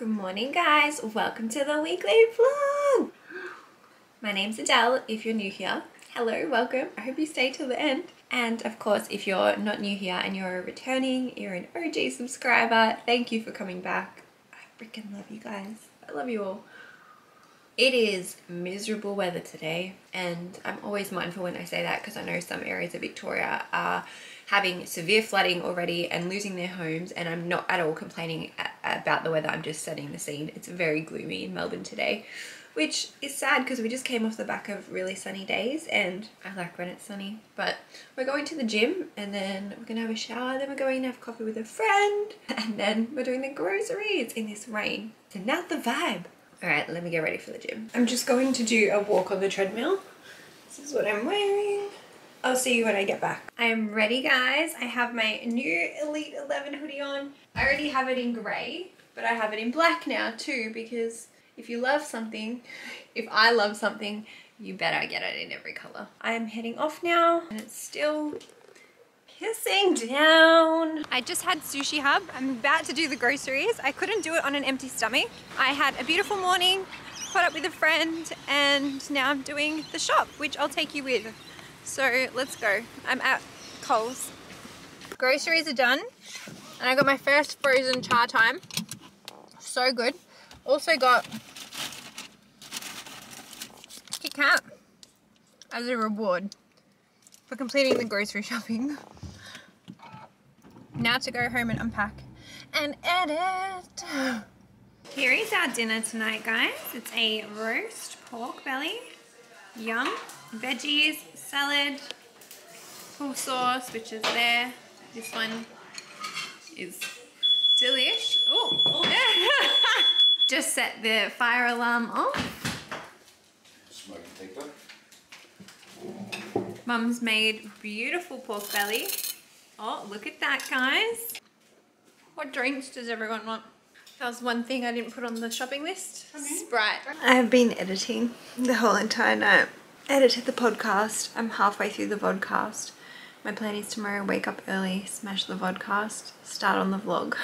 Good morning guys, welcome to the weekly vlog. My name's Adele, if you're new here. Hello, welcome, I hope you stay till the end. And of course, if you're not new here and you're returning, you're an OG subscriber, thank you for coming back. I freaking love you guys, I love you all. It is miserable weather today, and I'm always mindful when I say that because I know some areas of Victoria are having severe flooding already and losing their homes, and I'm not at all complaining about the weather, I'm just setting the scene. It's very gloomy in Melbourne today, which is sad because we just came off the back of really sunny days, and I like when it's sunny. But we're going to the gym, and then we're gonna have a shower, then we're going to have coffee with a friend, and then we're doing the groceries in this rain. So now the vibe. Alright, let me get ready for the gym. I'm just going to do a walk on the treadmill. This is what I'm wearing. I'll see you when I get back. I'm ready guys. I have my new Elite 11 hoodie on. I already have it in grey, but I have it in black now too, because if you love something, if I love something, you better get it in every colour. I am heading off now, and it's still pissing down. I just had Sushi Hub. I'm about to do the groceries. I couldn't do it on an empty stomach. I had a beautiful morning, caught up with a friend, and now I'm doing the shop, which I'll take you with. So let's go. I'm at Coles. Groceries are done, and I got my first frozen char time. So good. Also got Kit Kat as a reward for completing the grocery shopping. Now to go home and unpack and edit. Here is our dinner tonight, guys. It's a roast pork belly, yum, veggies, salad, full sauce, which is there. This one is delish. Oh, yeah. Just set the fire alarm off. Smoke and paper. Mum's made beautiful pork belly. Oh, look at that, guys. What drinks does everyone want? That was one thing I didn't put on the shopping list. Sprite. I have been editing the whole entire night. Edited the podcast. I'm halfway through the vodcast. My plan is tomorrow, wake up early, smash the vodcast, start on the vlog.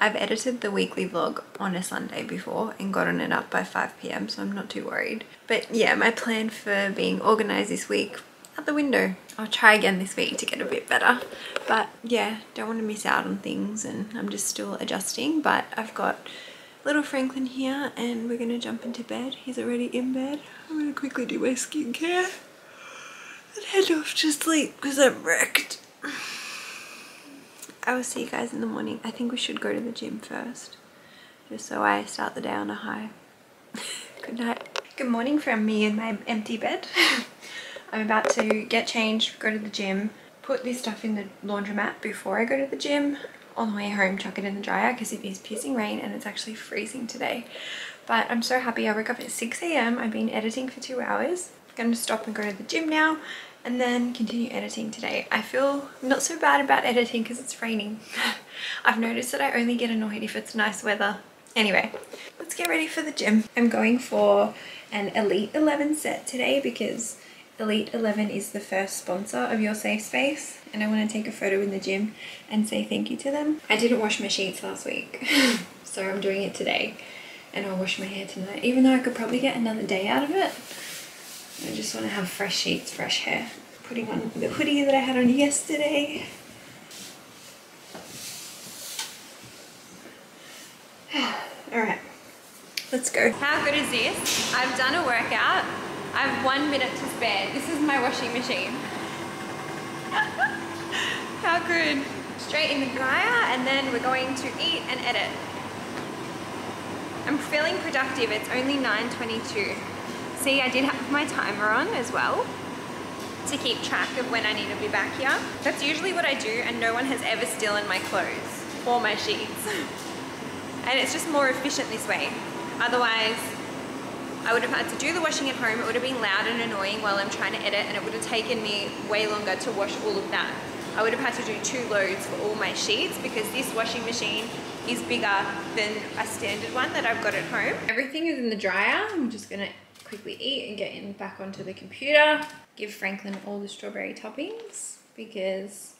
I've edited the weekly vlog on a Sunday before and gotten it up by 5 PM, so I'm not too worried. But yeah, my plan for being organised this week, out the window. I'll try again this week to get a bit better, but yeah, don't want to miss out on things, and I'm just still adjusting. But I've got little Franklin here, and we're gonna jump into bed. He's already in bed. I'm gonna quickly do my skincare and head off to sleep because I'm wrecked. I will see you guys in the morning. I think we should go to the gym first, just so I start the day on a high. Good night. Good morning from me in my empty bed. I'm about to get changed, go to the gym, put this stuff in the laundromat before I go to the gym. On the way home, chuck it in the dryer because it is pissing rain and it's actually freezing today. But I'm so happy. I woke up at 6 AM. I've been editing for 2 hours. I'm going to stop and go to the gym now and then continue editing today. I feel not so bad about editing because it's raining. I've noticed that I only get annoyed if it's nice weather. Anyway, let's get ready for the gym. I'm going for an Elite 11 set today because Elite 11 is the first sponsor of Your Safe Space, and I want to take a photo in the gym and say thank you to them. I didn't wash my sheets last week, so I'm doing it today, and I'll wash my hair tonight, even though I could probably get another day out of it. I just want to have fresh sheets, fresh hair. Putting on the hoodie that I had on yesterday. Alright, let's go. How good is this? I've done a workout. I have 1 minute to spare. This is my washing machine. How good. Straight in the dryer, and then we're going to eat and edit. I'm feeling productive. It's only 9:22. See, I did have my timer on as well to keep track of when I need to be back here. That's usually what I do, and no one has ever stolen my clothes or my sheets. And it's just more efficient this way. Otherwise, I would have had to do the washing at home, it would have been loud and annoying while I'm trying to edit, and it would have taken me way longer to wash all of that. I would have had to do 2 loads for all my sheets because this washing machine is bigger than a standard one that I've got at home. Everything is in the dryer. I'm just gonna quickly eat and get in back onto the computer. Give Franklin all the strawberry toppings because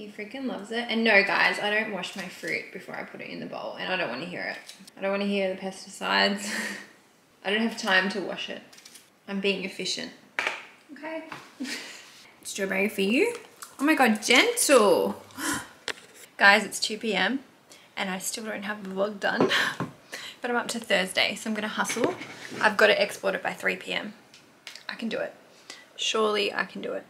He freaking loves it. And no, guys, I don't wash my fruit before I put it in the bowl, and I don't want to hear it. I don't want to hear the pesticides. I don't have time to wash it. I'm being efficient. Okay. Strawberry for you. Oh my God, gentle. Guys, it's 2 p.m. and I still don't have the vlog done, but I'm up to Thursday, so I'm gonna hustle. I've got to export it by 3 p.m. I can do it. Surely I can do it.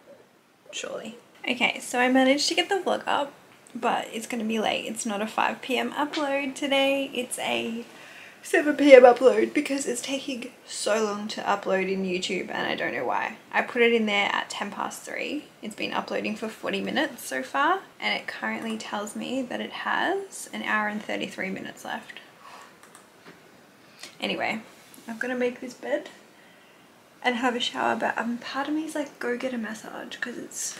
Surely. Okay, so I managed to get the vlog up, but it's gonna be late. It's not a 5 p.m. upload today. It's a 7 p.m. upload because it's taking so long to upload in YouTube, and I don't know why. I put it in there at 3:10. It's been uploading for 40 minutes so far, and it currently tells me that it has 1 hour and 33 minutes left. Anyway, I've got to make this bed and have a shower, but part of me is like, go get a massage, because it's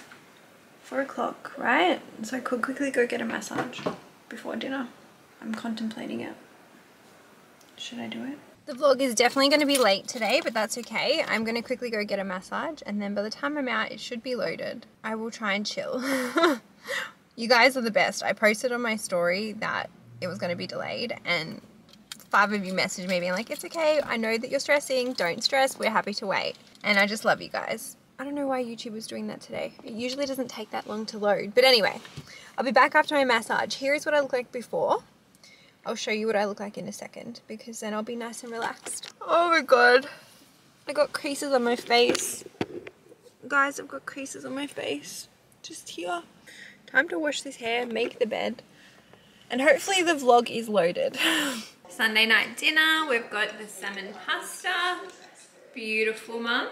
4 o'clock, right? So I could quickly go get a massage before dinner. I'm contemplating it. Should I do it? The vlog is definitely going to be late today, but that's okay. I'm going to quickly go get a massage, and then by the time I'm out, it should be loaded. I will try and chill. You guys are the best. I posted on my story that it was going to be delayed, and 5 of you messaged me being like, it's okay, I know that you're stressing, don't stress, we're happy to wait. And I just love you guys. I don't know why YouTube was doing that today. It usually doesn't take that long to load. But anyway, I'll be back after my massage. Here is what I look like before. I'll show you what I look like in a second, because then I'll be nice and relaxed. Oh my God. I got creases on my face. Guys, I've got creases on my face. Just here. Time to wash this hair, make the bed, and hopefully the vlog is loaded. Sunday night dinner, we've got the salmon pasta, beautiful mum,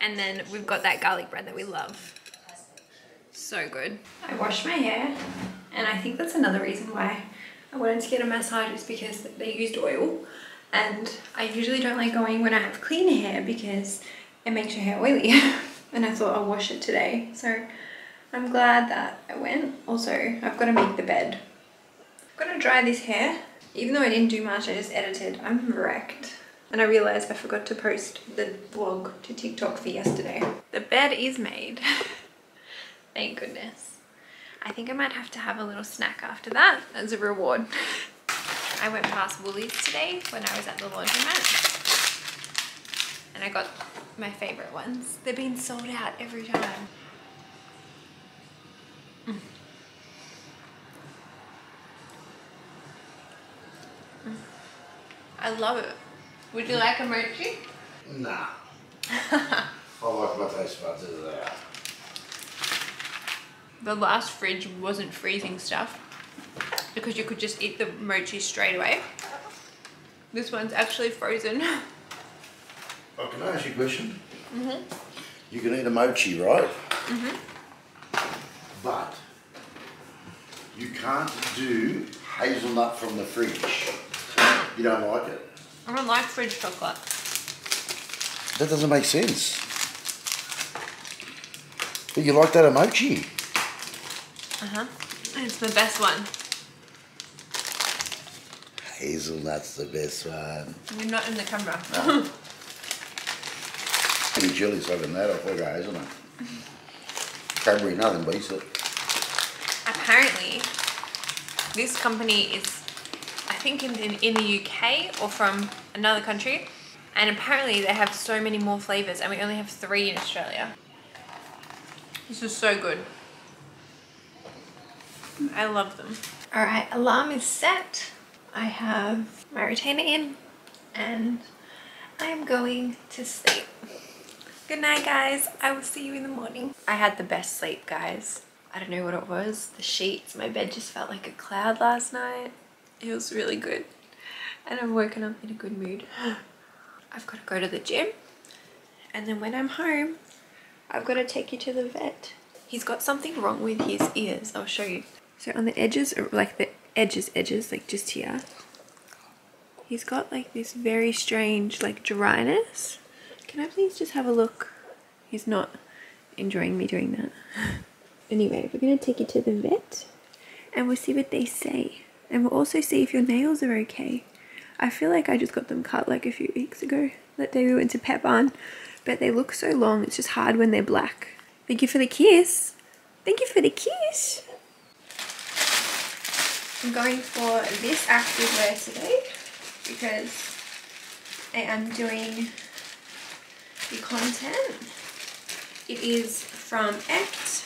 and then we've got that garlic bread that we love, so good. I washed my hair, and I think that's another reason why I wanted to get a massage, is because they used oil, and I usually don't like going when I have clean hair because it makes your hair oily, and I thought I'll wash it today, so I'm glad that I went. Also, I've got to make the bed. I've got to dry this hair. Even though I didn't do much, I just edited. I'm wrecked. And I realized I forgot to post the vlog to TikTok for yesterday. The bed is made. Thank goodness. I think I might have to have a little snack after that as a reward. I went past Woolies today when I was at the laundromat, and I got my favorite ones. They've been sold out every time. I love it. Would you like a mochi? Nah. I like my taste buds as they are. The last fridge wasn't freezing stuff because you could just eat the mochi straight away. This one's actually frozen. Oh, can I ask you a question? Mm-hmm. You can eat a mochi, right? Mm-hmm. But you can't do hazelnut from the fridge. You don't like it. I don't like fridge chocolate. That doesn't make sense. But you like that emoji. Uh-huh. It's the best one. Hazelnut's the best one. You're not in the camera. No. Pretty jelly's over that. I've got hazelnut. Cranberry, nothing beats it. Apparently, this company is, I think in the UK or from another country, and apparently they have so many more flavours, and we only have 3 in Australia. This is so good. I love them. Alright, alarm is set. I have my retainer in, and I am going to sleep. Good night, guys. I will see you in the morning. I had the best sleep, guys. I don't know what it was. The sheets, my bed just felt like a cloud last night. It was really good, and I'm woken up in a good mood. I've got to go to the gym, and then when I'm home, I've got to take you to the vet. He's got something wrong with his ears. I'll show you. So on the edges, or like the edges, like just here, he's got like this very strange like dryness. Can I please just have a look? He's not enjoying me doing that. Anyway, we're going to take you to the vet, and we'll see what they say. And we'll also see if your nails are okay. I feel like I just got them cut like a few weeks ago. That day we went to Pet Barn. But they look so long, it's just hard when they're black. Thank you for the kiss. Thank you for the kiss. I'm going for this activewear today because I am doing the content. It is from Echt.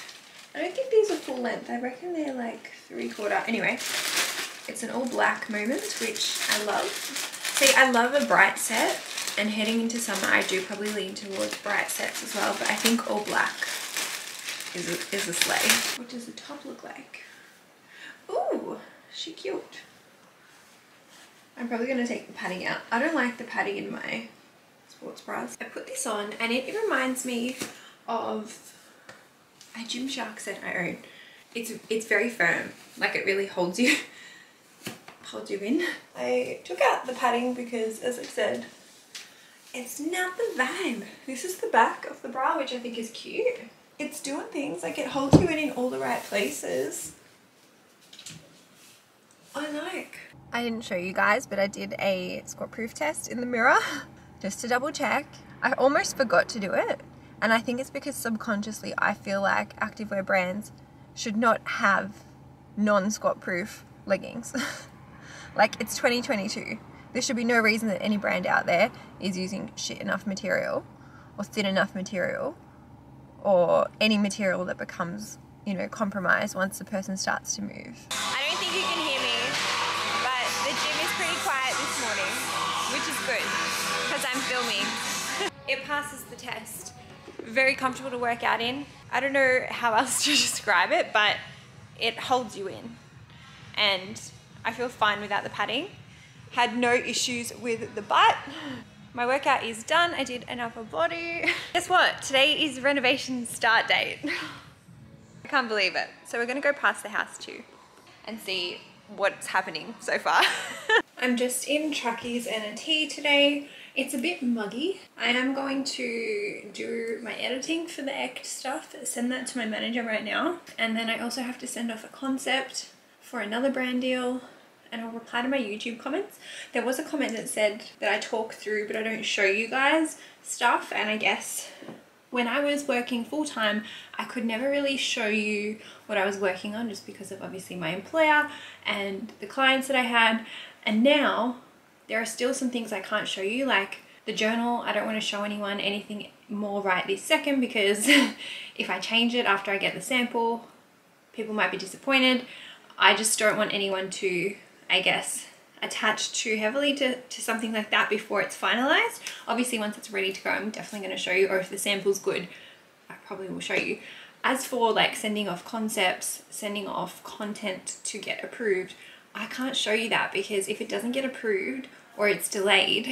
I don't think these are full length. I reckon they're like 3/4. Anyway, it's an all black moment, which I love. See, I love a bright set, and heading into summer, I do probably lean towards bright sets as well, but I think all black is a slay. What does the top look like? Ooh, she cute. I'm probably going to take the padding out. I don't like the padding in my sports bras. I put this on and it reminds me of a Gym Shark set I own. It's very firm, like it really holds you in. I took out the padding because, as I said, it's not the vibe. This is the back of the bra, which I think is cute. It's doing things, like it holds you in all the right places. I like. I didn't show you guys, but I did a squat proof test in the mirror just to double check. I almost forgot to do it, and I think it's because subconsciously I feel like activewear brands should not have non-squat proof leggings. Like, it's 2022. There should be no reason that any brand out there is using shit enough material or thin enough material or any material that becomes, you know, compromised once the person starts to move. I don't think you can hear me, but the gym is pretty quiet this morning, which is good because I'm filming. It passes the test. Very comfortable to work out in. I don't know how else to describe it, but it holds you in. And I feel fine without the padding. Had no issues with the butt. My workout is done. I did an upper body. Guess what? Today is renovation start date. I can't believe it. So we're gonna go past the house too and see what's happening so far. I'm just in trackies and a tee today. It's a bit muggy. I am going to do my editing for the Echt stuff, send that to my manager right now. And then I also have to send off a concept for another brand deal. And I'll reply to my YouTube comments. There was a comment that said that I talk through but I don't show you guys stuff, and I guess when I was working full-time I could never really show you what I was working on just because of obviously my employer and the clients that I had, and now there are still some things I can't show you, like the journal. I don't want to show anyone anything more right this second because if I change it after I get the sample, people might be disappointed. I just don't want anyone to, I guess, attached too heavily to something like that before it's finalized. Obviously once it's ready to go, I'm definitely going to show you, or if the sample's good, I probably will show you. As for like sending off concepts, sending off content to get approved, I can't show you that because if it doesn't get approved or it's delayed,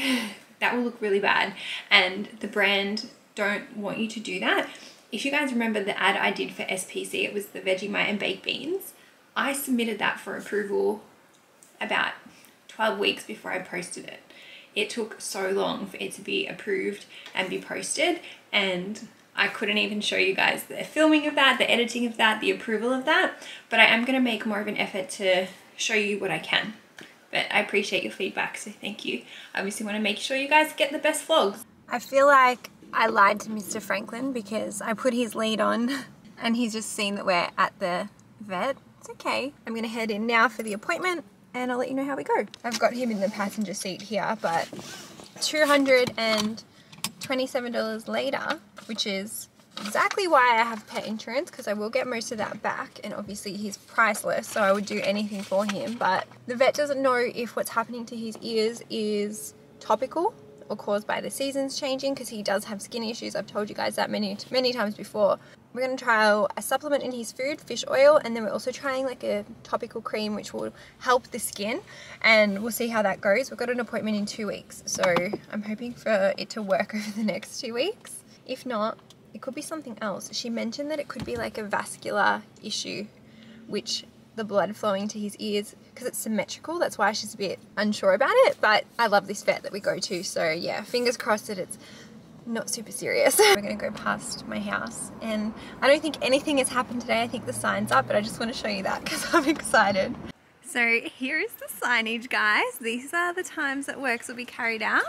that will look really bad, and the brand don't want you to do that. If you guys remember the ad I did for SPC, it was the Vegemite and baked beans. I submitted that for approval about 12 weeks before I posted it. It took so long for it to be approved and be posted, and I couldn't even show you guys the filming of that, the editing of that, the approval of that, but I am going to make more of an effort to show you what I can. But I appreciate your feedback, so thank you. I obviously want to make sure you guys get the best vlogs. I feel like I lied to Mr. Franklin because I put his lead on and he's just seen that we're at the vet. It's okay. I'm going to head in now for the appointment, and I'll let you know how we go. I've got him in the passenger seat here, but $227 later, which is exactly why I have pet insurance, because I will get most of that back, and obviously he's priceless, so I would do anything for him. But the vet doesn't know if what's happening to his ears is topical or caused by the seasons changing, because he does have skin issues. I've told you guys that many times before. We're going to try a supplement in his food, fish oil, and then we're also trying like a topical cream which will help the skin, and we'll see how that goes. We've got an appointment in 2 weeks, so I'm hoping for it to work over the next 2 weeks. If not, it could be something else. She mentioned that it could be like a vascular issue, which the blood flowing to his ears, because it's symmetrical, that's why she's a bit unsure about it. But I love this vet that we go to, so yeah, fingers crossed that it's not super serious. We're gonna go past my house, and I don't think anything has happened today. I think the sign's up, but I just want to show you that because I'm excited. So here is the signage, guys. These are the times that works will be carried out.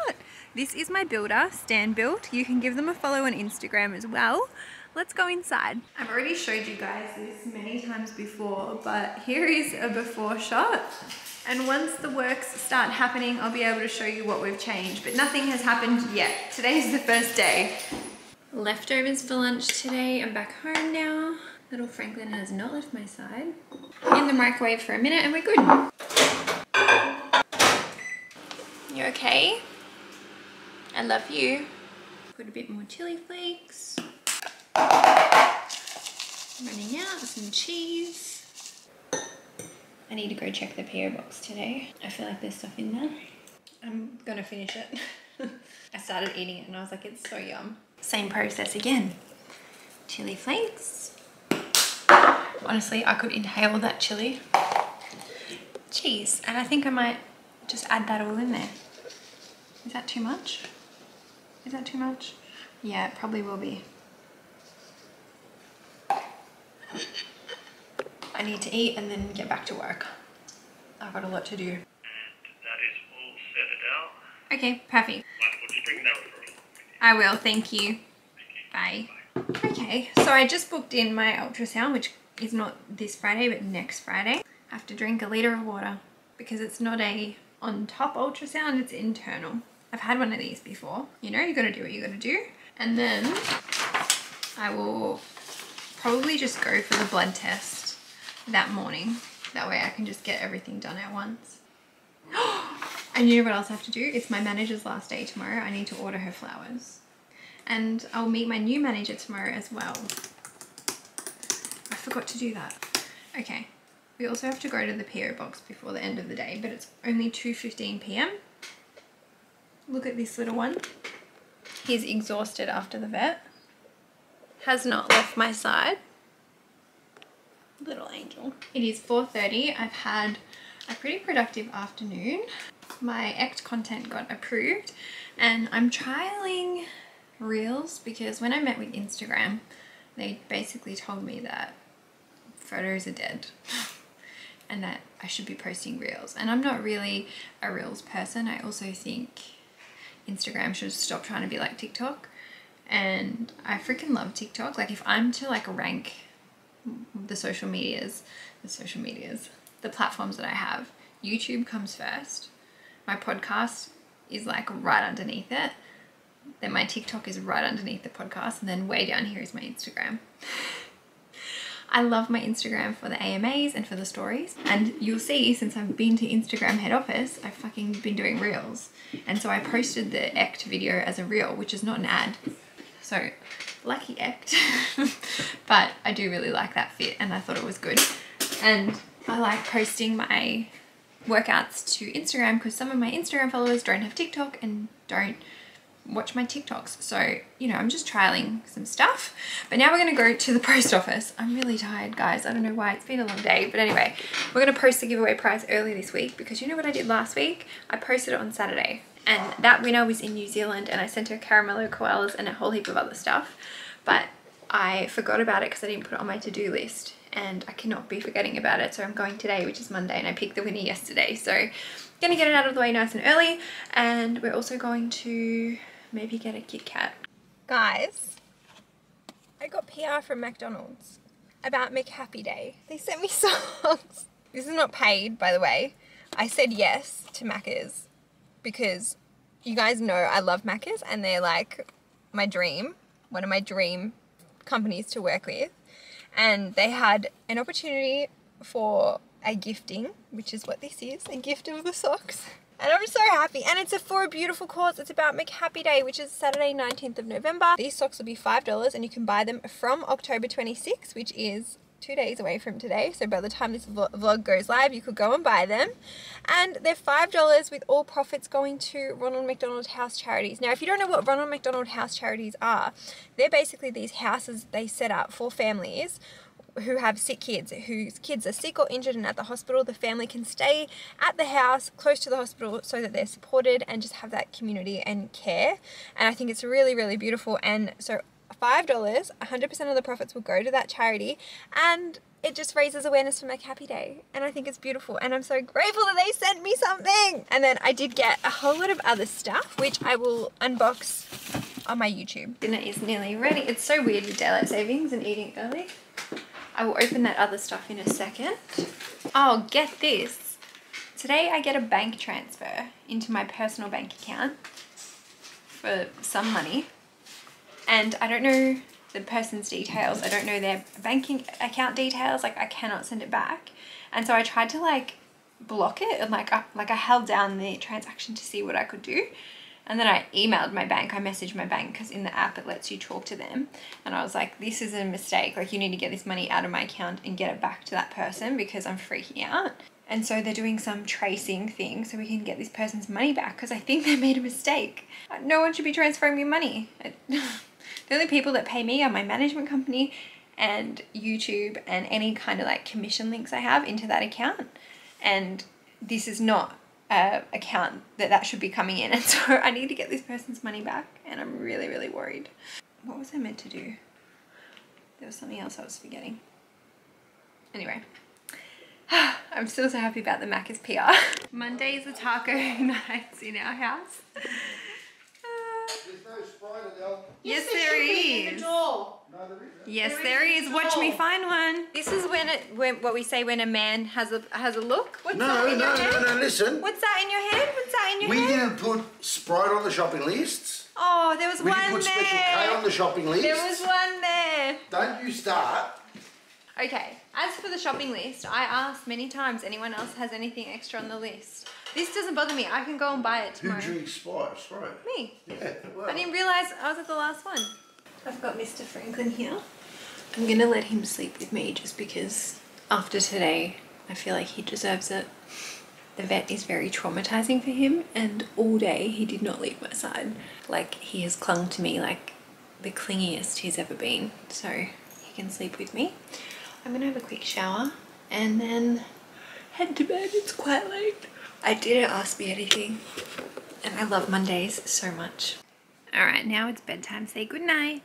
This is my builder, Stan Built. You can give them a follow on Instagram as well. Let's go inside. I've already showed you guys this many times before, but here is a before shot. And once the works start happening, I'll be able to show you what we've changed, but nothing has happened yet. Today's the first day. Leftovers for lunch today. I'm back home now. Little Franklin has not left my side. In the microwave for a minute and we're good. You okay? I love you. Put a bit more chili flakes. Running out, some cheese. I need to go check the PO box today. I feel like there's stuff in there. I'm gonna finish it. I started eating it and I was like, it's so yum. Same process again. Chili flakes. Honestly, I could inhale that chili. Cheese, and I think I might just add that all in there. Is that too much? Is that too much? Yeah, it probably will be. I need to eat and then get back to work. I've got a lot to do. And that is all set out. Okay, perfect. Would you bring that over? I will, thank you. Thank you. Bye. Bye. Okay, so I just booked in my ultrasound, which is not this Friday, but next Friday. I have to drink 1 litre of water because it's not a on-top ultrasound, it's internal. I've had one of these before. You know, you gotta do what you gotta do. And then I will probably just go for the blood test that morning. That way I can just get everything done at once. And you know what else I have to do? It's my manager's last day tomorrow. I need to order her flowers. And I'll meet my new manager tomorrow as well. I forgot to do that. Okay. We also have to go to the PO box before the end of the day, but it's only 2:15 p.m. Look at this little one. He's exhausted after the vet. Has not left my side. Little angel. It is 4:30. I've had a pretty productive afternoon. My Echt content got approved and I'm trialing reels because when I met with Instagram, they basically told me that photos are dead and that I should be posting reels. And I'm not really a reels person. I also think Instagram should stop trying to be like TikTok. And I freaking love TikTok. Like if I'm to like rank the platforms that I have, YouTube comes first, my podcast is like right underneath it, then my TikTok is right underneath the podcast, and then way down here is my Instagram. I love my Instagram for the AMAs and for the stories, and you'll see since I've been to Instagram head office, I've fucking been doing reels. And so I posted the Echt video as a reel, which is not an ad, so lucky Echt. But I do really like that fit and I thought it was good. And I like posting my workouts to Instagram because some of my Instagram followers don't have TikTok and don't watch my TikToks. So, you know, I'm just trialing some stuff. But now we're going to go to the post office. I'm really tired, guys. I don't know why. It's been a long day. But anyway, we're going to post the giveaway prize early this week because you know what I did last week? I posted it on Saturday. And that winner was in New Zealand and I sent her caramello koalas and a whole heap of other stuff. But I forgot about it because I didn't put it on my to-do list and I cannot be forgetting about it. So I'm going today, which is Monday, and I picked the winner yesterday. So I'm going to get it out of the way nice and early. And we're also going to maybe get a Kit Kat. Guys, I got PR from McDonald's about McHappy Day. They sent me songs. This is not paid, by the way. I said yes to Macca's because you guys know I love Macca's and they're like my dream, one of my dream companies to work with. And they had an opportunity for a gifting, which is what this is, a gift of the socks. And I'm so happy. And it's for a beautiful cause. It's about McHappy Day, which is Saturday 19th of November. These socks will be $5 and you can buy them from October 26th, which is 2 days away from today. So by the time this vlog goes live, you could go and buy them. And they're $5 with all profits going to Ronald McDonald House Charities. Now, if you don't know what Ronald McDonald House Charities are, they're basically these houses they set up for families who have sick kids, whose kids are sick or injured and at the hospital. The family can stay at the house close to the hospital so that they're supported and just have that community and care. And I think it's really, really beautiful. And so $5, 100% of the profits will go to that charity, and it just raises awareness for McHappy Day, and I think it's beautiful, and I'm so grateful that they sent me something. And then I did get a whole lot of other stuff, which I will unbox on my YouTube. Dinner is nearly ready. It's so weird with daylight savings and eating early. I will open that other stuff in a second. Oh, get this. Today I get a bank transfer into my personal bank account for some money. And I don't know the person's details. I don't know their banking account details. Like, I cannot send it back. And so I tried to like block it, and like I held down the transaction to see what I could do. And then I emailed my bank, I messaged my bank, because in the app it lets you talk to them. And I was like, this is a mistake. Like, you need to get this money out of my account and get it back to that person because I'm freaking out. And so they're doing some tracing thing so we can get this person's money back, because I think they made a mistake. No one should be transferring me money. The only people that pay me are my management company and YouTube and any kind of like commission links I have into that account. And this is not an account that should be coming in. And so I need to get this person's money back, and I'm really, really worried. What was I meant to do? There was something else I was forgetting. Anyway, I'm still so happy about the Macca's PR. Mondays are taco nights in our house. There's no Sprite at all. Yes, there is. In the door. No, there is. Yes, there is. Watch me find one. This is what we say when a man has a look. What's that in your hand? No, listen. What's that in your hand? What's that in your hand? We didn't put Sprite on the shopping list. Oh, there was one there. We didn't put Special K on the shopping list. There was one there. Don't you start. Okay, as for the shopping list, I asked many times, anyone else has anything extra on the list? This doesn't bother me. I can go and buy it tomorrow. Who drinks Sprite? Me. Yeah, well. I didn't realise I was at the last one. I've got Mr. Franklin here. I'm going to let him sleep with me just because after today, I feel like he deserves it. The vet is very traumatising for him, and all day he did not leave my side. Like, he has clung to me like the clingiest he's ever been. So he can sleep with me. I'm going to have a quick shower and then head to bed. It's quite late. I didn't ask me anything, and I love Mondays so much. All right, now it's bedtime. Say goodnight.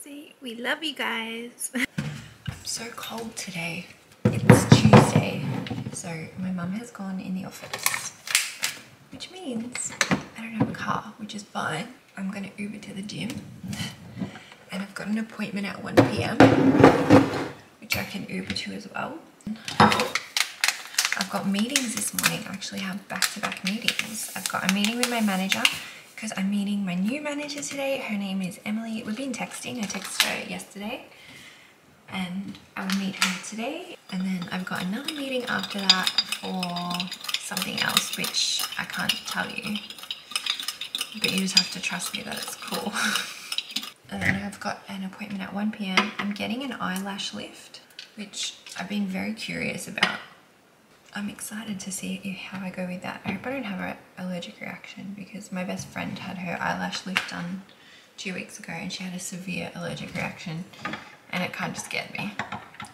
Say we love you guys. I'm so cold today. It's Tuesday, so my mum has gone in the office, which means I don't have a car, which is fine. I'm going to Uber to the gym, and I've got an appointment at 1 p.m, which I can Uber to as well. I've got meetings this morning. I actually have back-to-back meetings. I've got a meeting with my manager because I'm meeting my new manager today. Her name is Emily. We've been texting. I texted her yesterday, and I will meet her today. And then I've got another meeting after that for something else, which I can't tell you. But you just have to trust me that it's cool. And then I've got an appointment at 1 p.m. I'm getting an eyelash lift, which I've been very curious about. I'm excited to see how I go with that. I hope I don't have an allergic reaction, because my best friend had her eyelash lift done 2 weeks ago and she had a severe allergic reaction, and it kind of scared me.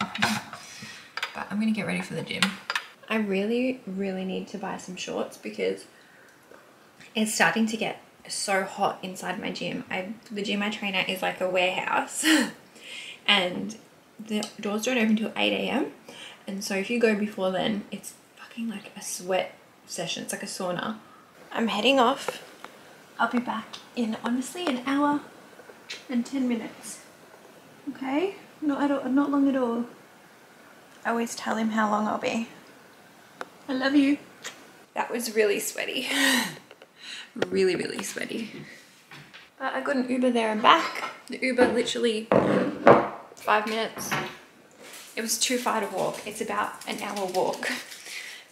But I'm going to get ready for the gym. I really, really need to buy some shorts because it's starting to get so hot inside my gym. The gym I train at is like a warehouse and the doors don't open till 8 a.m. And so if you go before then, it's fucking like a sweat session. It's like a sauna. I'm heading off. I'll be back in honestly an hour and 10 minutes. Okay? Not at all, not long at all. I always tell him how long I'll be. I love you. That was really sweaty. Really, really sweaty. But I got an Uber there and back. The Uber literally 5 minutes. It was too far to walk. It's about an hour walk,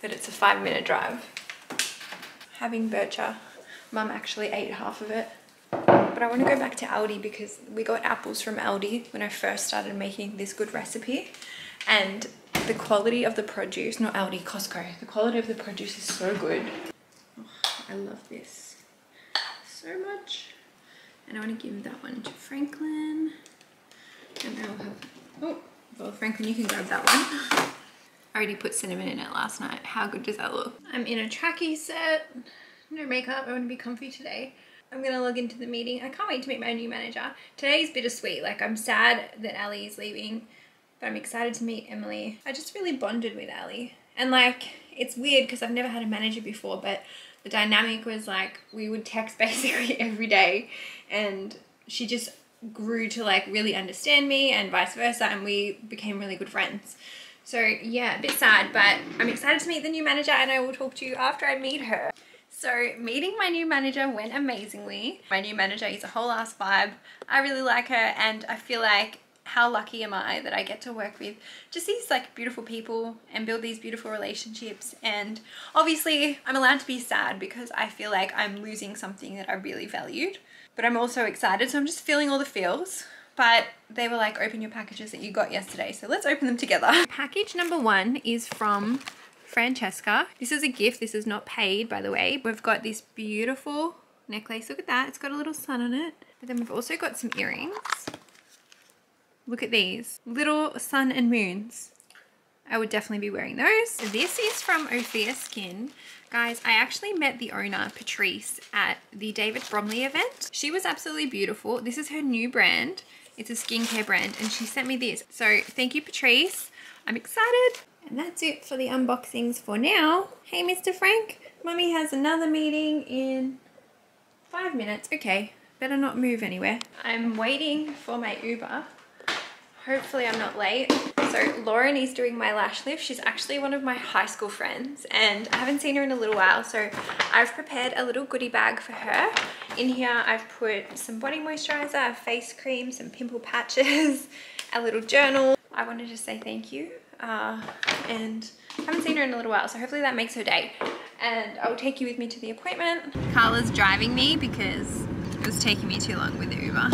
but it's a 5-minute drive. Having bircher. Mum actually ate half of it, but I want to go back to Aldi because we got apples from Aldi when I first started making this good recipe, and the quality of the produce, not Aldi, Costco, the quality of the produce is so good. Oh, I love this so much. And I want to give that one to Franklin, and I'll have, oh, well, Franklin, you can grab that one. I already put cinnamon in it last night. How good does that look? I'm in a trackie set. No makeup. I want to be comfy today. I'm going to log into the meeting. I can't wait to meet my new manager. Today's bittersweet. Like, I'm sad that Ali is leaving, but I'm excited to meet Emily. I just really bonded with Ali. And like, it's weird because I've never had a manager before, but the dynamic was like we would text basically every day, and she just grew to like really understand me and vice versa, and we became really good friends. So yeah, a bit sad, but I'm excited to meet the new manager and I will talk to you after I meet her. So meeting my new manager went amazingly. My new manager is a whole ass vibe. I really like her, and I feel like how lucky am I that I get to work with just these like beautiful people and build these beautiful relationships. And obviously I'm allowed to be sad because I feel like I'm losing something that I really valued, but I'm also excited, so I'm just feeling all the feels. But they were like, open your packages that you got yesterday, so let's open them together. Package number one is from Francesca. This is a gift, this is not paid by the way. We've got this beautiful necklace, look at that, it's got a little sun on it. But then we've also got some earrings. Look at these, little sun and moons. I would definitely be wearing those. This is from Ophelia Skin. Guys, I actually met the owner, Patrice, at the David Bromley event. She was absolutely beautiful. This is her new brand. It's a skincare brand, and she sent me this. So thank you, Patrice. I'm excited. And that's it for the unboxings for now. Hey, Mr. Frank, Mummy has another meeting in 5 minutes. Okay, better not move anywhere. I'm waiting for my Uber. Hopefully I'm not late. So Lauren is doing my lash lift. She's actually one of my high school friends, and I haven't seen her in a little while. So I've prepared a little goodie bag for her. In here, I've put some body moisturizer, a face cream, some pimple patches, a little journal. I wanted to say thank you. And I haven't seen her in a little while, so hopefully that makes her day. And I'll take you with me to the appointment. Carla's driving me because it was taking me too long with the Uber.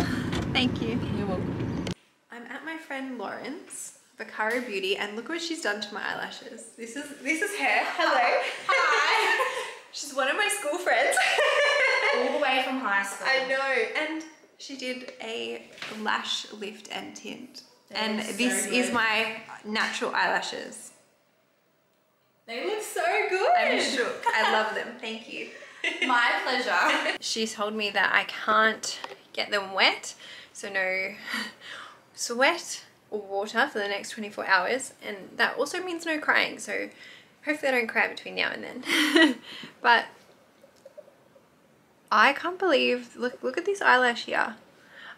Thank you. You're welcome. I'm at my friend Lauren's, Bacaro Beauty, and look what she's done to my eyelashes. This is her. Hello. Hi. She's one of my school friends. All the way from high school. I know. And she did a lash lift and tint. And this is my natural eyelashes. They look so good. I'm shook. I love them. Thank you. My pleasure. She told me that I can't get them wet, so no sweat or water for the next 24 hours. And that also means no crying, so hopefully I don't cry between now and then. But I can't believe, look at this eyelash here.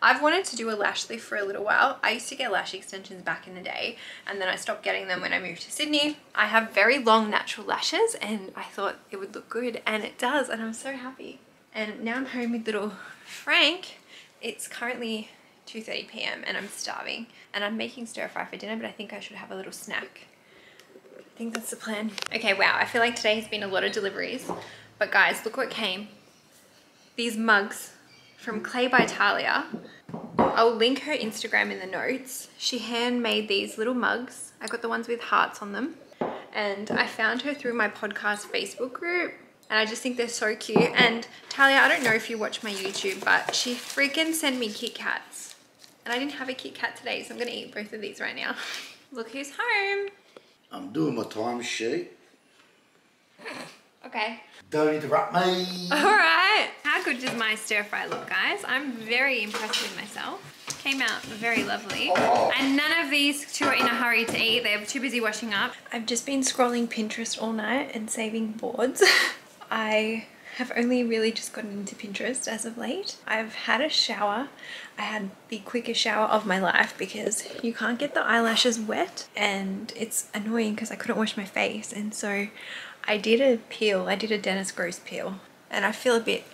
I've wanted to do a lash lift for a little while. I used to get lash extensions back in the day, and then I stopped getting them when I moved to Sydney. I have very long natural lashes, and I thought it would look good, and it does, and I'm so happy. And now I'm home with little Frank. It's currently 2:30 p.m. and I'm starving, and I'm making stir fry for dinner, but I think I should have a little snack. I think that's the plan. Okay, wow, I feel like today has been a lot of deliveries, but guys, look what came. These mugs from Clay by Talia. I'll link her Instagram in the notes. She handmade these little mugs. I got the ones with hearts on them, and I found her through my podcast Facebook group, and I just think they're so cute. And Talia, I don't know if you watch my YouTube, but she freaking sent me Kit Kats, and I didn't have a Kit Kat today, so I'm gonna eat both of these right now. Look who's home. I'm doing my time sheet. Okay. Don't interrupt me. All right. How good does my stir fry look, guys? I'm very impressed with myself. Came out very lovely. Oh. And none of these two are in a hurry to eat. They're too busy washing up. I've just been scrolling Pinterest all night and saving boards. I have only really just gotten into Pinterest as of late. I've had a shower. I had the quickest shower of my life because you can't get the eyelashes wet, and it's annoying because I couldn't wash my face, and so I did a peel. I did a Dennis Gross peel, and I feel a bit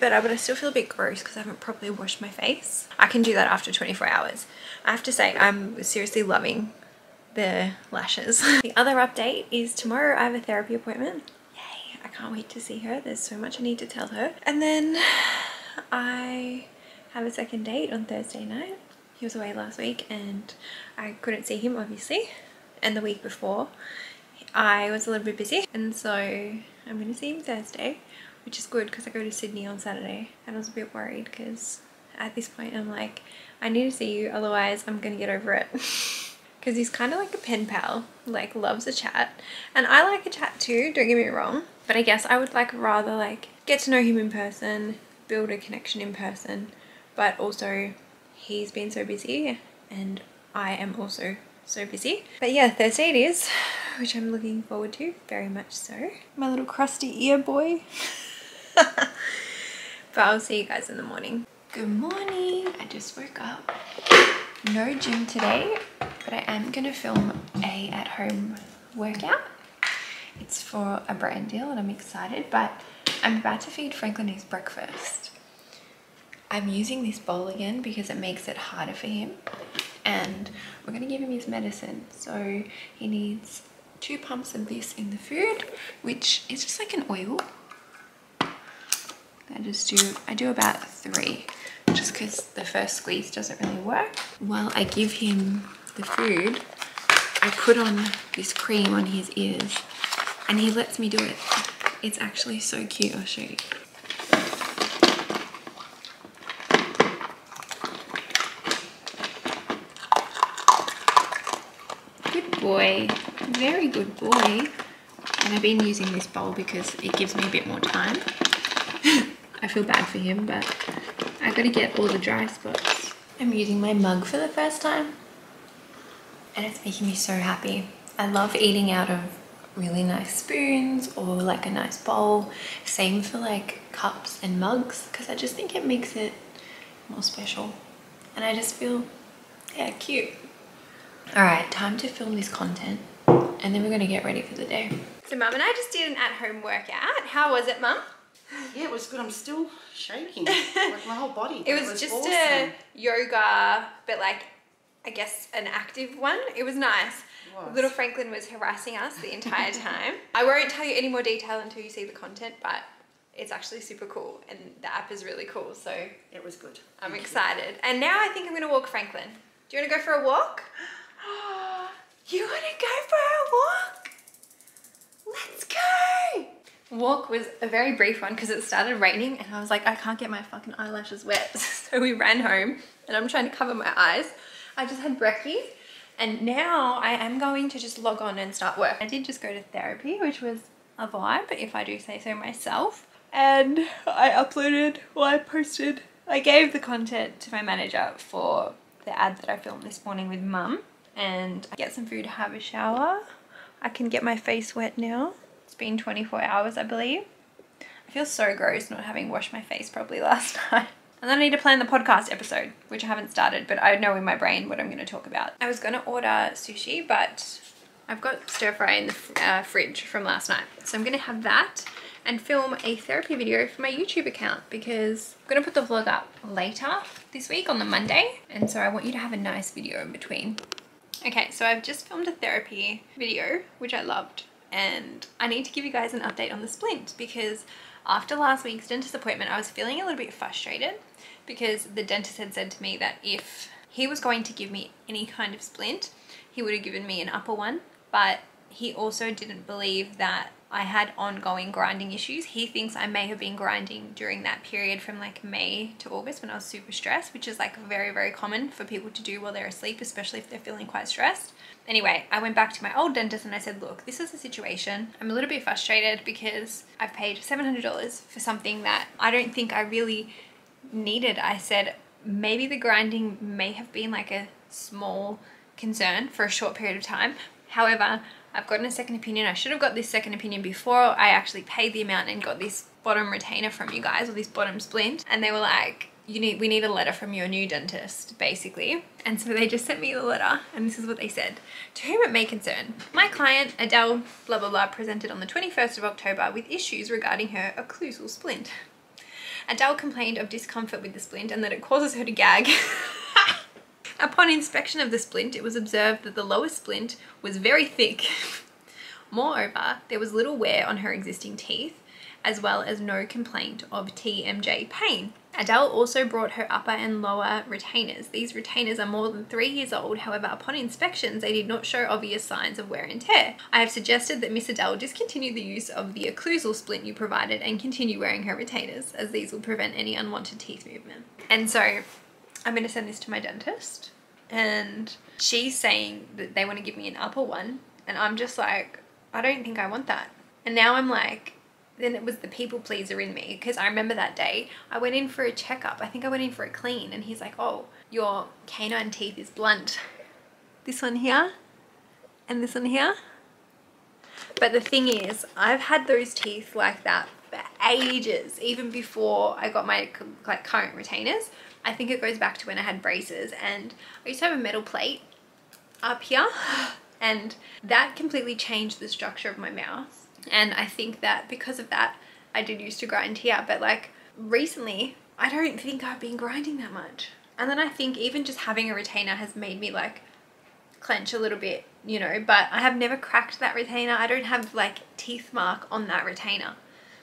better, but I still feel a bit gross because I haven't properly washed my face. I can do that after 24 hours. I have to say, I'm seriously loving the lashes. The other update is tomorrow I have a therapy appointment. Yay, I can't wait to see her. There's so much I need to tell her. And then I have a second date on Thursday night. He was away last week and I couldn't see him, obviously. And the week before, I was a little bit busy, and so I'm going to see him Thursday, which is good because I go to Sydney on Saturday. And I was a bit worried because at this point I'm like, I need to see you, otherwise I'm going to get over it. Because he's kind of like a pen pal, like loves a chat, and I like a chat too, don't get me wrong, but I guess I would like rather like get to know him in person, build a connection in person, but also he's been so busy and I am also so busy. But yeah, Thursday it is, which I'm looking forward to very much so. My little crusty ear boy. But I'll see you guys in the morning. Good morning. I just woke up. No gym today, but I am going to film a at-home workout. It's for a brand deal and I'm excited, but I'm about to feed Franklin his breakfast. I'm using this bowl again because it makes it harder for him, and we're going to give him his medicine. So he needs 2 pumps of this in the food, which is just like an oil. I do about 3 just because the first squeeze doesn't really work. While I give him the food, I put on this cream on his ears and he lets me do it. It's actually so cute. I'll show you. Good boy, very good boy. And I've been using this bowl because it gives me a bit more time. I feel bad for him, but I gotta get all the dry spots. I'm using my mug for the first time and it's making me so happy. I love eating out of really nice spoons or like a nice bowl. Same for like cups and mugs because I just think it makes it more special. And I just feel, yeah, cute. All right, time to film this content and then we're gonna get ready for the day. So Mum and I just did an at-home workout. How was it, Mum? Yeah, it was good. I'm still shaking, like my whole body. It was just awesome. A yoga, but like, I guess an active one. It was nice. It was. Little Franklin was harassing us the entire time. I won't tell you any more detail until you see the content, but it's actually super cool and the app is really cool. So it was good. I'm excited. Thank you. And now I think I'm gonna walk Franklin. Do you wanna go for a walk? You wanna go for a walk? Let's go. Walk was a very brief one because it started raining and I was like, I can't get my fucking eyelashes wet. So we ran home and I'm trying to cover my eyes. I just had brekkie and now I am going to just log on and start work. I did just go to therapy, which was a vibe, if I do say so myself. And I uploaded, well, I posted, I gave the content to my manager for the ad that I filmed this morning with Mum, and I get some food, have a shower. I can get my face wet now. It's been 24 hours, I believe. I feel so gross not having washed my face probably last night. And then I need to plan the podcast episode, which I haven't started, but I know in my brain what I'm going to talk about. I was going to order sushi, but I've got stir fry in the fridge from last night. So I'm going to have that and film a therapy video for my YouTube account because I'm going to put the vlog up later this week on the Monday. And so I want you to have a nice video in between. Okay, so I've just filmed a therapy video, which I loved. And I need to give you guys an update on the splint because after last week's dentist appointment, I was feeling a little bit frustrated because the dentist had said to me that if he was going to give me any kind of splint, he would have given me an upper one, but he also didn't believe that I had ongoing grinding issues. He thinks I may have been grinding during that period from like May to August when I was super stressed, which is like very, very common for people to do while they're asleep, especially if they're feeling quite stressed. Anyway, I went back to my old dentist and I said, look, this is the situation. I'm a little bit frustrated because I've paid $700 for something that I don't think I really needed. I said, maybe the grinding may have been like a small concern for a short period of time. However, I've gotten a second opinion. I should have got this second opinion before I actually paid the amount and got this bottom retainer from you guys, or this bottom splint. And they were like, we need a letter from your new dentist, basically. And so they just sent me the letter and this is what they said. To whom it may concern, my client, Adele, blah, blah, blah, presented on the 21st of October with issues regarding her occlusal splint. Adele complained of discomfort with the splint and that it causes her to gag. Upon inspection of the splint, it was observed that the lower splint was very thick. Moreover, there was little wear on her existing teeth, as well as no complaint of TMJ pain. Adele also brought her upper and lower retainers. These retainers are more than 3 years old. However, upon inspections, they did not show obvious signs of wear and tear. I have suggested that Miss Adele discontinue the use of the occlusal splint you provided and continue wearing her retainers, as these will prevent any unwanted teeth movement. And so, I'm gonna send this to my dentist and she's saying that they want to give me an upper one and I'm just like, I don't think I want that. And now I'm like, then it was the people pleaser in me because I remember that day I went in for a checkup. I think I went in for a clean and he's like, oh, your canine teeth is blunt. this one here, and this one here. But the thing is, I've had those teeth like that for ages, even before I got my like current retainers. I think it goes back to when I had braces, and I used to have a metal plate up here, and that completely changed the structure of my mouth. And I think that because of that, I did used to grind here, but like recently, I don't think I've been grinding that much. And then I think even just having a retainer has made me like clench a little bit, you know, but I have never cracked that retainer. I don't have like teeth mark on that retainer,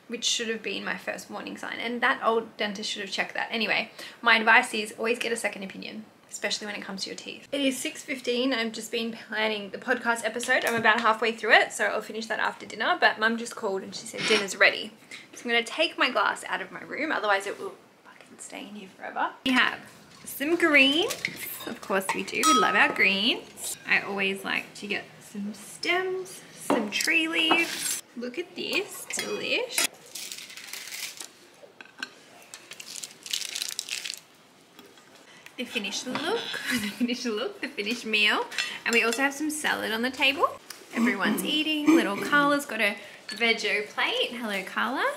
which should have been my first warning sign. And that old dentist should have checked that. Anyway, my advice is always get a second opinion, especially when it comes to your teeth. It is 6:15. I've just been planning the podcast episode. I'm about halfway through it, so I'll finish that after dinner. But Mum just called and she said dinner's ready. So I'm going to take my glass out of my room, otherwise it will fucking stay in here forever. We have some greens. Of course we do. We love our greens. I always like to get some stems, some tree leaves. Look at this. Delish. The finished look, the finished look, the finished meal. And we also have some salad on the table. Everyone's eating. Little Carla's got a veggie plate. Hello, Carla.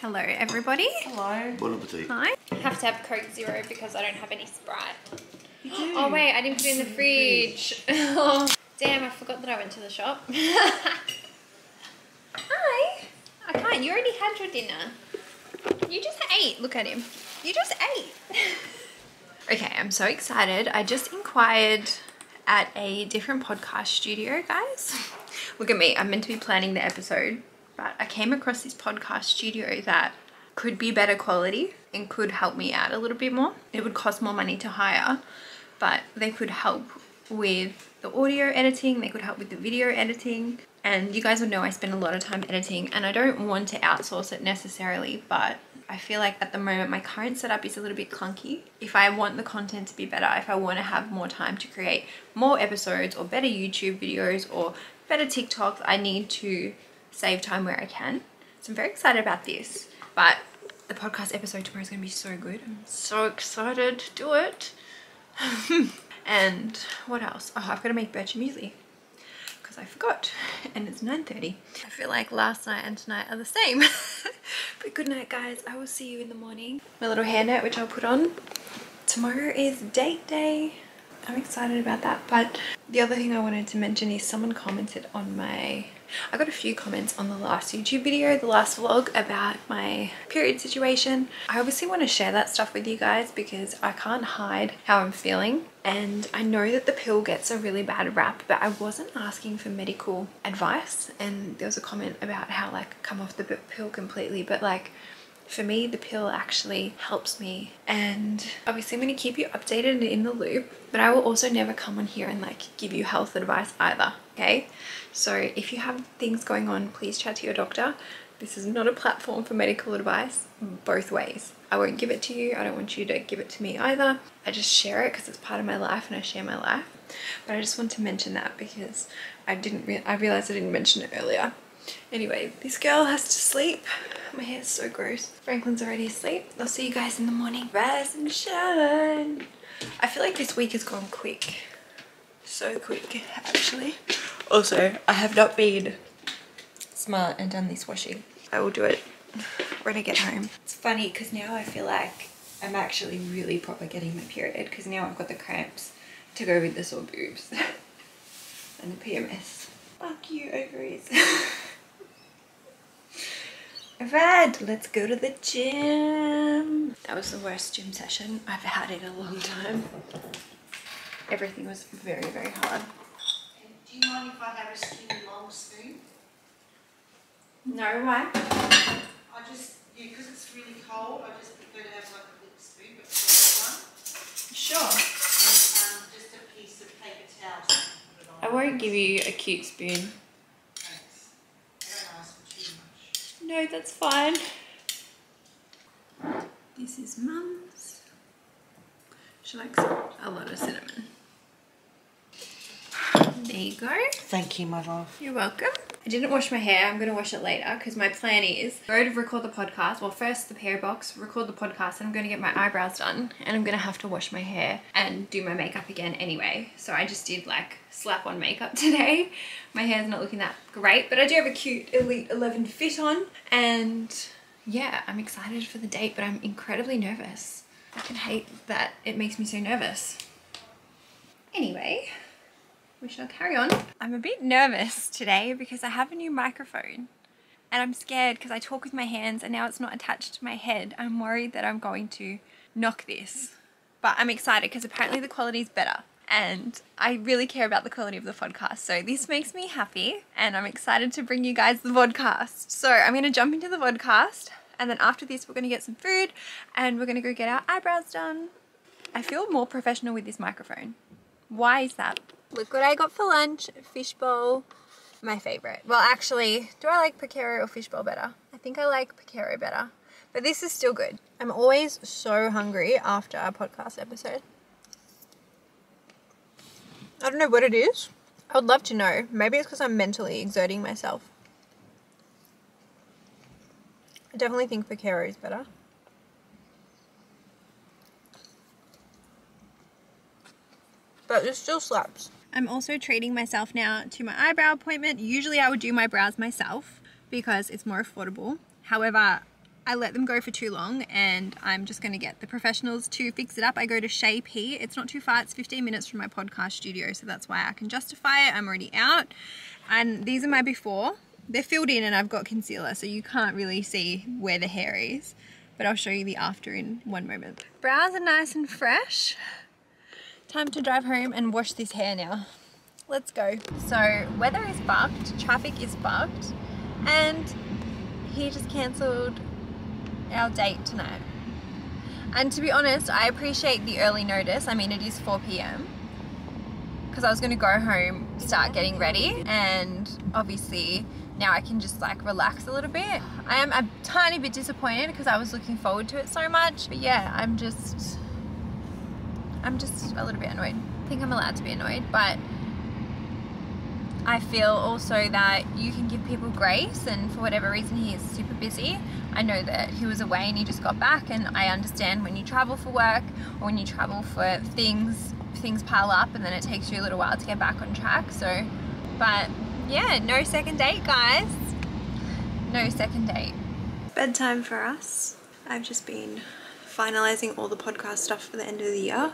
Hello, everybody. Hello. Bon appetit. Hi. I have to have Coke Zero because I don't have any Sprite. You do. Oh wait, I didn't put it in the fridge. Oh, damn, I forgot that I went to the shop. Hi. I can't. You already had your dinner. You just ate. Look at him. You just ate. Okay, I'm so excited. I just inquired at a different podcast studio, guys. Look at me, I'm meant to be planning the episode, but I came across this podcast studio that could be better quality and could help me out a little bit more. It would cost more money to hire, but they could help with the audio editing, they could help with the video editing, and you guys would know I spend a lot of time editing, and I don't want to outsource it necessarily, but I feel like at the moment my current setup is a little bit clunky. If I want the content to be better, if I want to have more time to create more episodes or better YouTube videos or better TikToks, I need to save time where I can. So I'm very excited about this. But the podcast episode tomorrow is going to be so good. I'm so excited to do it. And what else? Oh, I've got to make birch muesli because I forgot. And it's 9:30. I feel like last night and tonight are the same. But good night, guys. I will see you in the morning. My little hairnet, which I'll put on. Tomorrow is date day. I'm excited about that. But the other thing I wanted to mention is someone commented on my... I got a few comments on the last YouTube video, the last vlog, about my period situation. I obviously want to share that stuff with you guys because I can't hide how I'm feeling. And I know that the pill gets a really bad rap, but I wasn't asking for medical advice. And there was a comment about how like come off the pill completely, but like for me, the pill actually helps me. And obviously I'm going to keep you updated and in the loop, but I will also never come on here and like give you health advice either. Okay. So if you have things going on, please chat to your doctor. This is not a platform for medical advice both ways. I won't give it to you. I don't want you to give it to me either. I just share it because it's part of my life and I share my life. But I just want to mention that because I realized I didn't mention it earlier. Anyway, this girl has to sleep. My hair's so gross. Franklin's already asleep. I'll see you guys in the morning. Rise and shine. I feel like this week has gone quick. So quick, actually. Also, I have not been smart and done this washing. I will do it when I get home. It's funny because now I feel like I'm actually really proper getting my period because now I've got the cramps to go with the sore boobs and the PMS. Fuck you, ovaries. Alright, let's go to the gym. That was the worst gym session I've had in a long time. Everything was very, very hard. Do you mind if I have a skinny long spoon? No, why? Yeah, because it's really cold, I just prefer to have like a big spoon, but smaller one. Sure. And just a piece of paper towel. So I can put it on. I won't give you a cute spoon. No, that's fine. This is Mum's. She likes a lot of cinnamon. There you go. Thank you, my love. You're welcome. I didn't wash my hair. I'm going to wash it later because my plan is go to record the podcast. Well, first the hair box, record the podcast, and I'm going to get my eyebrows done, and I'm going to have to wash my hair and do my makeup again anyway. So I just did like slap on makeup today. My hair's not looking that great, but I do have a cute Elite 11 fit on, and yeah, I'm excited for the date, but I'm incredibly nervous. I can hate that it makes me so nervous. Anyway, we shall carry on. I'm a bit nervous today because I have a new microphone and I'm scared because I talk with my hands and now it's not attached to my head. I'm worried that I'm going to knock this, but I'm excited because apparently the quality is better and I really care about the quality of the podcast. So this makes me happy and I'm excited to bring you guys the podcast. So I'm going to jump into the podcast and then after this we're going to get some food and we're going to go get our eyebrows done. I feel more professional with this microphone. Why is that? Look what I got for lunch. Fishbowl, my favorite. Well, actually, do I like Picaro or fishbowl better? I think I like Picaro better, but this is still good. I'm always so hungry after a podcast episode. I don't know what it is. I would love to know. Maybe it's because I'm mentally exerting myself. I definitely think Picaro is better. But it still slaps. I'm also treating myself now to my eyebrow appointment. Usually I would do my brows myself because it's more affordable. However, I let them go for too long and I'm just going to get the professionals to fix it up. I go to Shea P. It's not too far. It's 15 minutes from my podcast studio. So that's why I can justify it. I'm already out. And these are my before. They're filled in and I've got concealer. So you can't really see where the hair is. But I'll show you the after in one moment. Brows are nice and fresh. Time to drive home and wash this hair now. Let's go. So weather is fucked, traffic is fucked, and he just cancelled our date tonight. And to be honest, I appreciate the early notice. I mean, it is 4 p.m. because I was going to go home, start getting ready, and obviously now I can just like relax a little bit. I am a tiny bit disappointed because I was looking forward to it so much. But yeah, I'm just a little bit annoyed. I think I'm allowed to be annoyed, but I feel also that you can give people grace, and for whatever reason he is super busy. I know that he was away and he just got back, and I understand when you travel for work or when you travel for things pile up and then it takes you a little while to get back on track. So, but yeah, no second date, guys. No second date. Bedtime for us. I've just been finalizing all the podcast stuff for the end of the year,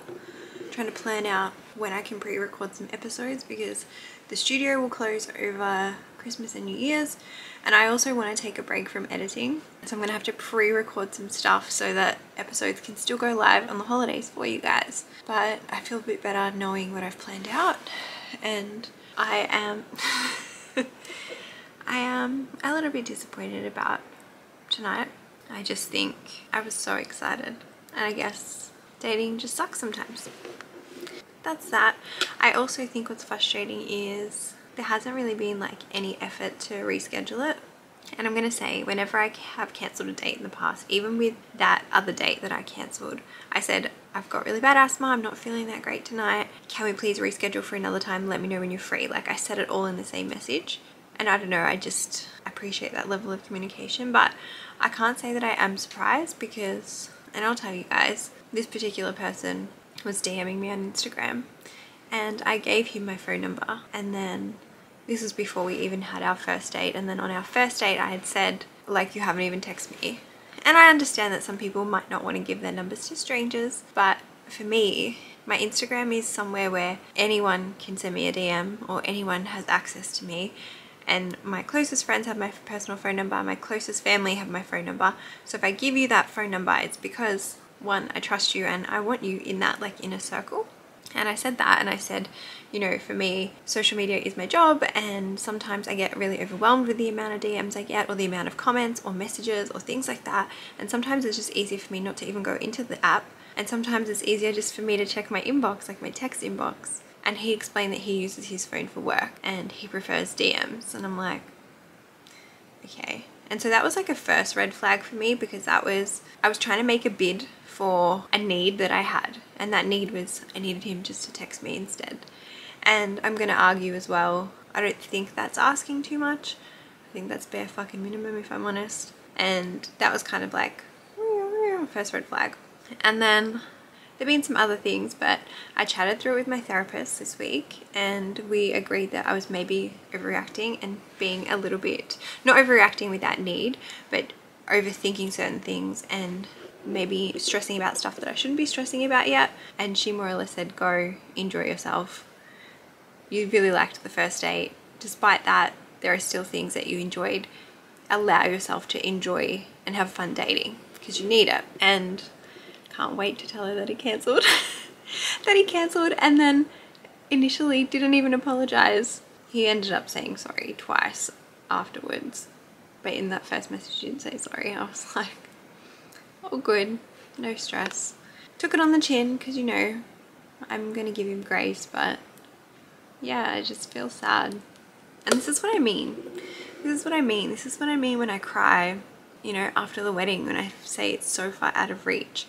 trying to plan out when I can pre-record some episodes because the studio will close over Christmas and New Year's, and I also want to take a break from editing, so I'm gonna have to pre-record some stuff so that episodes can still go live on the holidays for you guys. But I feel a bit better knowing what I've planned out, and I am I am a little bit disappointed about tonight. I just think I was so excited, and I guess dating just sucks sometimes. That's that. I also think what's frustrating is there hasn't really been like any effort to reschedule it. And I'm gonna say whenever I have cancelled a date in the past, even with that other date that I cancelled, I said, I've got really bad asthma, I'm not feeling that great tonight, can we please reschedule for another time, let me know when you're free. Like I said it all in the same message. And I don't know, I just appreciate that level of communication, but I can't say that I am surprised because, and I'll tell you guys, this particular person was DMing me on Instagram and I gave him my phone number, and then this was before we even had our first date, and then on our first date I had said, like, you haven't even texted me. And I understand that some people might not want to give their numbers to strangers, but for me, my Instagram is somewhere where anyone can send me a DM or anyone has access to me. And my closest friends have my personal phone number, my closest family have my phone number. So if I give you that phone number, it's because, one, I trust you and I want you in that like inner circle. And I said that, and I said, you know, for me, social media is my job, and sometimes I get really overwhelmed with the amount of DMs I get or the amount of comments or messages or things like that. And sometimes it's just easier for me not to even go into the app. And sometimes it's easier just for me to check my inbox, like my text inbox. And he explained that he uses his phone for work and he prefers DMs, and I'm like, okay. And so that was like a first red flag for me because that was, I was trying to make a bid for a need that I had, and that need was I needed him just to text me instead. And I'm going to argue as well. I don't think that's asking too much. I think that's bare fucking minimum, if I'm honest. And that was kind of like first red flag. And then there've been some other things, but I chatted through it with my therapist this week and we agreed that I was maybe overreacting and being a little bit, not overreacting with that need, but overthinking certain things and maybe stressing about stuff that I shouldn't be stressing about yet. And she more or less said, go enjoy yourself. You really liked the first date. Despite that, there are still things that you enjoyed. Allow yourself to enjoy and have fun dating because you need it. And can't wait to tell her that he cancelled. That he cancelled and then initially didn't even apologise. He ended up saying sorry twice afterwards. But in that first message he didn't say sorry. I was like, all good, no stress. Took it on the chin because, you know, I'm going to give him grace, but yeah, I just feel sad. And this is what I mean. This is what I mean. This is what I mean when I cry, you know, after the wedding, when I say it's so far out of reach.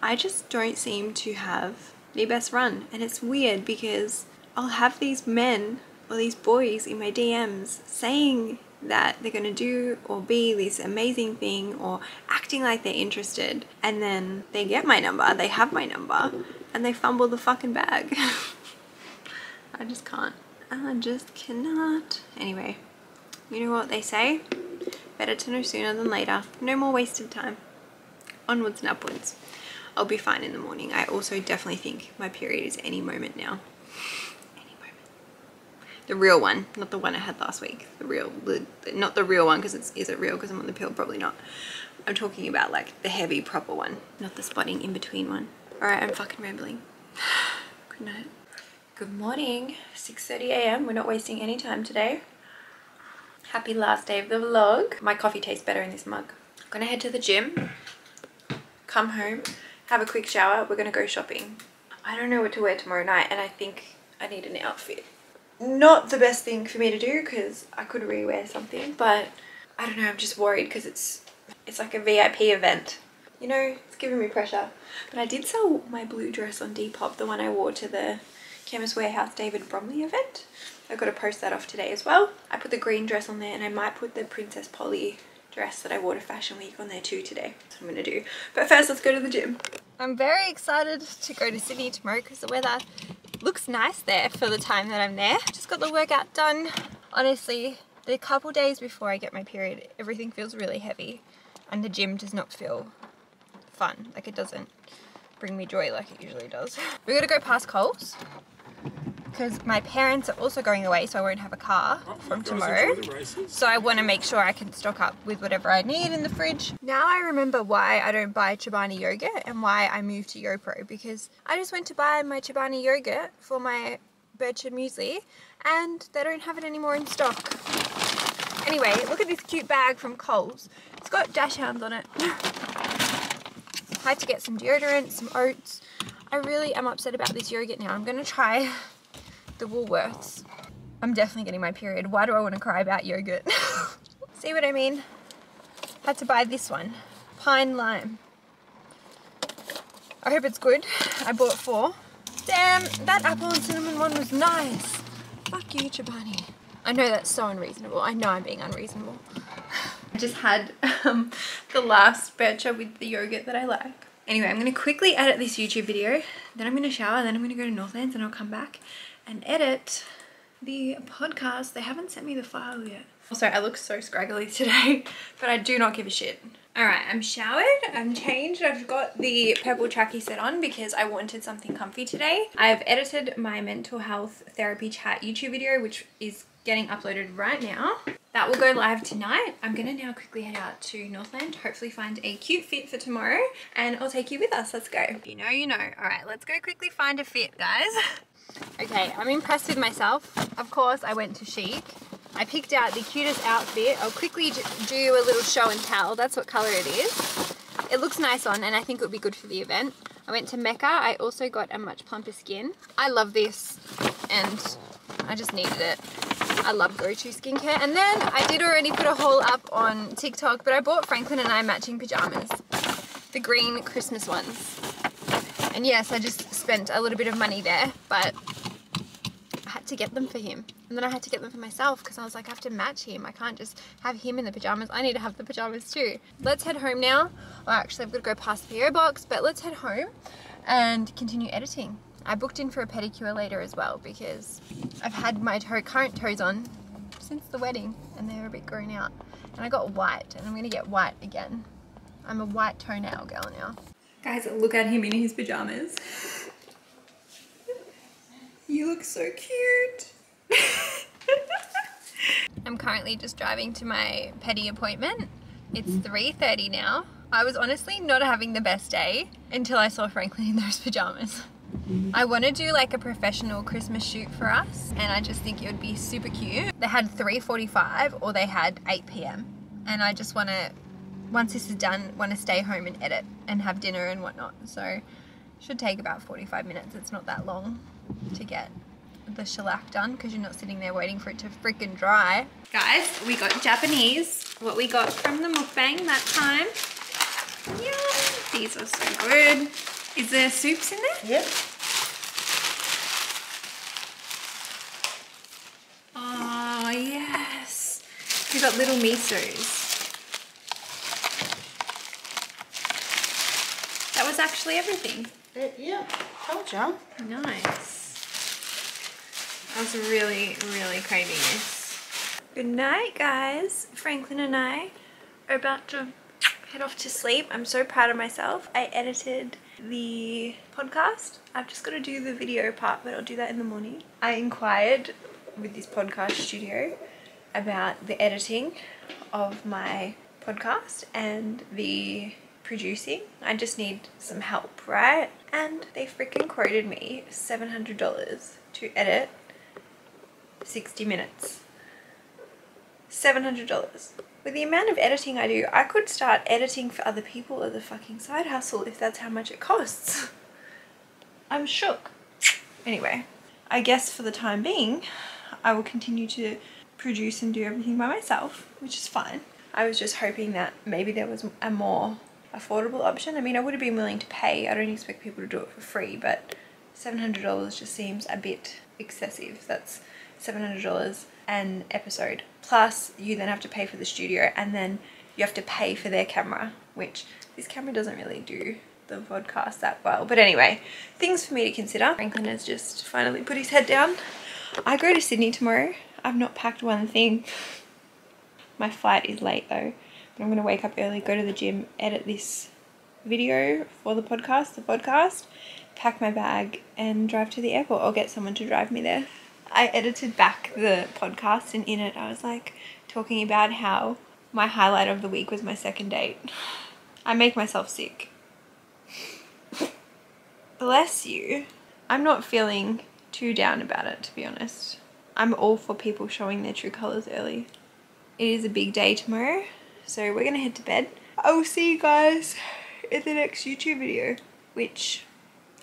I just don't seem to have the best run. And it's weird because I'll have these men or these boys in my DMs saying that they're going to do or be this amazing thing or acting like they're interested, and then they get my number, they have my number, and they fumble the fucking bag. I just can't. I just cannot. Anyway, you know what they say? Better to know sooner than later. No more wasted time. Onwards and upwards. I'll be fine in the morning. I also definitely think my period is any moment now. The real one, not the one I had last week. The real, not the real one, because it's, is it real because I'm on the pill? Probably not. I'm talking about like the heavy proper one, not the spotting in between one. All right, I'm fucking rambling. Good night. Good morning, 6:30 a.m. We're not wasting any time today. Happy last day of the vlog. My coffee tastes better in this mug. I'm gonna head to the gym, come home, have a quick shower. We're gonna go shopping. I don't know what to wear tomorrow night and I think I need an outfit. Not the best thing for me to do because I could re-wear something, but I don't know, I'm just worried because it's like a VIP event, you know, it's giving me pressure. But I did sell my blue dress on Depop, the one I wore to the Chemist Warehouse David Bromley event. I've got to post that off today as well. I put the green dress on there and I might put the Princess Polly dress that I wore to Fashion Week on there too today. That's what I'm going to do. But first, let's go to the gym. I'm very excited to go to Sydney tomorrow because the weather looks nice there for the time that I'm there. Just got the workout done. Honestly, the couple days before I get my period, everything feels really heavy and the gym does not feel fun. Like, it doesn't bring me joy like it usually does. We gotta go past Coles because my parents are also going away, so I won't have a car from tomorrow. So I want to make sure I can stock up with whatever I need in the fridge. Now I remember why I don't buy Chobani yogurt and why I moved to YoPro, because I just went to buy my Chobani yogurt for my Bircher muesli and they don't have it anymore in stock. Anyway, look at this cute bag from Coles. It's got dashhounds on it. I had to get some deodorant, some oats. I really am upset about this yogurt now. I'm going to try the Woolworths. I'm definitely getting my period. Why do I want to cry about yogurt? See what I mean? Had to buy this one. Pine lime. I hope it's good. I bought 4. Damn, that apple and cinnamon one was nice. Fuck you, Chobani. I know that's so unreasonable. I know I'm being unreasonable. I just had the last Bircher with the yogurt that I like. Anyway, I'm going to quickly edit this YouTube video. Then I'm going to shower. Then I'm going to go to Northlands and I'll come back and edit the podcast. They haven't sent me the file yet. Also, I look so scraggly today, but I do not give a shit. All right, I'm showered, I'm changed. I've got the purple trackie set on because I wanted something comfy today. I've edited my mental health therapy chat YouTube video, which is getting uploaded right now. That will go live tonight. I'm gonna now quickly head out to Northland, hopefully find a cute fit for tomorrow, and I'll take you with us. Let's go. You know. All right, let's go quickly find a fit, guys. Okay, I'm impressed with myself. Of course, I went to Chic. I picked out the cutest outfit. I'll quickly do a little show and tell. That's what color it is. It looks nice on and I think it'll be good for the event. I went to Mecca. I also got a much plumper skin. I love this and I just needed it. I love go-to skincare. And then I did already put a haul up on TikTok, but I bought Franklin and I matching pajamas. The green Christmas ones. And yes, I just spent a little bit of money there, but I had had to get them for him, and then I had to get them for myself because I was like, I have to match him. I can't just have him in the pajamas. I need to have the pajamas too. Let's head home now. Well, actually, I've got to go past the PO box, but let's head home and continue editing. I booked in for a pedicure later as well because I've had my current toes on since the wedding and they're a bit grown out. And I got white and I'm gonna get white again. I'm a white toenail girl now. Guys, look at him in his pajamas. You look so cute. I'm currently just driving to my pedi appointment. It's 3:30 now. I was honestly not having the best day until I saw Franklin in those pajamas. I want to do like a professional Christmas shoot for us, and I just think it would be super cute. They had 3:45 or they had 8 p.m. and I just want to, once this is done, want to stay home and edit and have dinner and whatnot. So it should take about 45 minutes. It's not that long to get the shellac done because you're not sitting there waiting for it to freaking dry. Guys, we got Japanese, what we got from the mukbang that time. Yum! These are so good. Is there soups in there? Yep. Oh, yes. We got little misos. That was actually everything. Yeah, told you. Nice. I was really, really craving this. Good night, guys. Franklin and I are about to head off to sleep. I'm so proud of myself. I edited the podcast. I've just got to do the video part, but I'll do that in the morning. I inquired with this podcast studio about the editing of my podcast and the producing. I just need some help, right? And they freaking quoted me $700 to edit 60 minutes. $700. With the amount of editing I do, I could start editing for other people as a fucking side hustle if that's how much it costs. I'm shook. Anyway, I guess for the time being, I will continue to produce and do everything by myself, which is fine. I was just hoping that maybe there was a more affordable option. I mean, I would have been willing to pay. I don't expect people to do it for free, but $700 just seems a bit excessive. That's $700 an episode. Plus, you then have to pay for the studio, and then you have to pay for their camera, which this camera doesn't really do the podcast that well. But anyway, things for me to consider. Franklin has just finally put his head down. I go to Sydney tomorrow. I've not packed one thing. My flight is late though, but I'm going to wake up early, go to the gym, edit this video for the podcast, pack my bag and drive to the airport. I'll get someone to drive me there. I edited back the podcast, and in it I was like talking about how my highlight of the week was my second date. I make myself sick. Bless you. I'm not feeling too down about it, to be honest. I'm all for people showing their true colours early. It is a big day tomorrow, so we're gonna head to bed. I will see you guys in the next YouTube video, which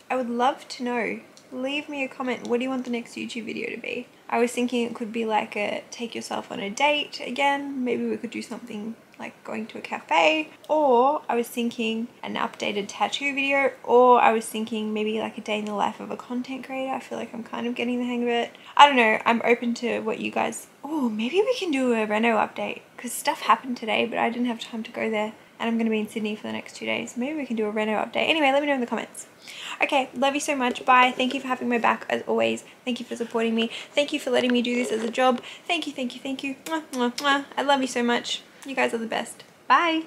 I would love to know. Leave me a comment. What do you want the next YouTube video to be? I was thinking it could be like a take yourself on a date again. Maybe we could do something like going to a cafe, or I was thinking an updated tattoo video, or I was thinking maybe like a day in the life of a content creator. I feel like I'm kind of getting the hang of it. I don't know. I'm open to what you guys... Oh, maybe we can do a reno update because stuff happened today, but I didn't have time to go there. And I'm going to be in Sydney for the next 2 days. Maybe we can do a reno update. Anyway, let me know in the comments. Okay, love you so much. Bye. Thank you for having my back as always. Thank you for supporting me. Thank you for letting me do this as a job. Thank you. I love you so much. You guys are the best. Bye.